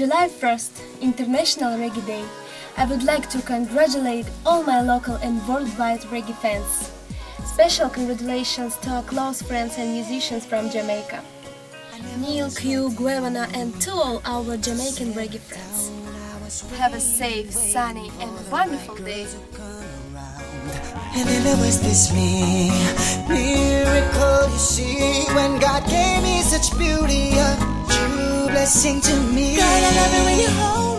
July 1st, International Reggae Day, I would like to congratulate all my local and worldwide reggae fans. Special congratulations to our close friends and musicians from Jamaica, Neil, Q, Gwemana, and to all our Jamaican reggae friends. Have a safe, sunny and wonderful day. And then there was this miracle, you see, when God gave me such beauty, a true blessing to me. God, I love it when you hold